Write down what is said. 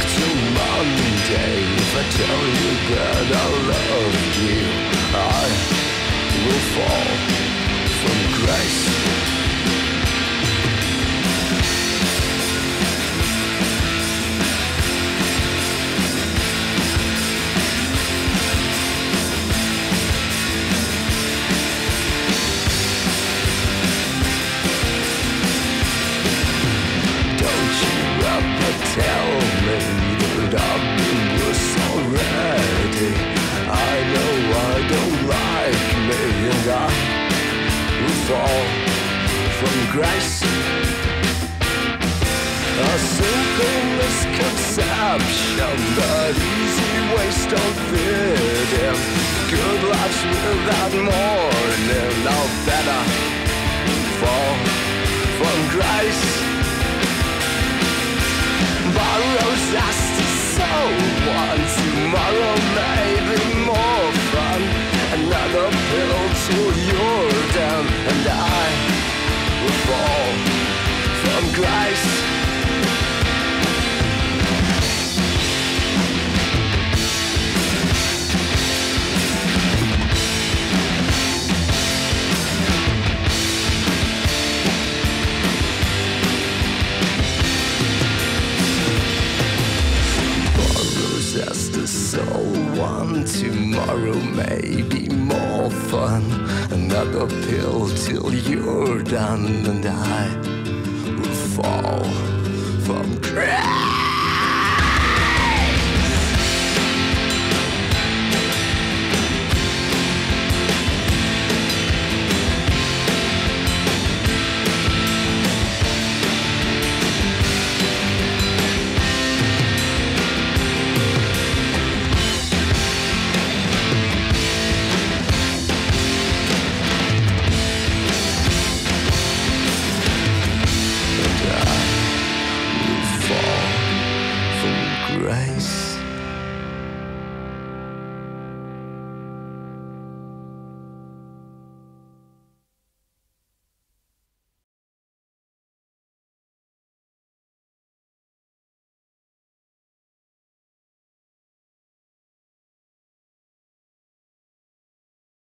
back to Monday. If I tell you that I loved you, I will fall from grace. Tell me that I'm useless already. I know I don't like me, and I will fall from grace. A simple misconception, but easy waste of bidding. Good life's without mourning. I'll better fall from grace. Borrows us to someone. Tomorrow may be more fun. Another pillow till you're down, and I will fall from grace. So one tomorrow may be more fun. Another pill till you're done, and I will fall from grace. Grace.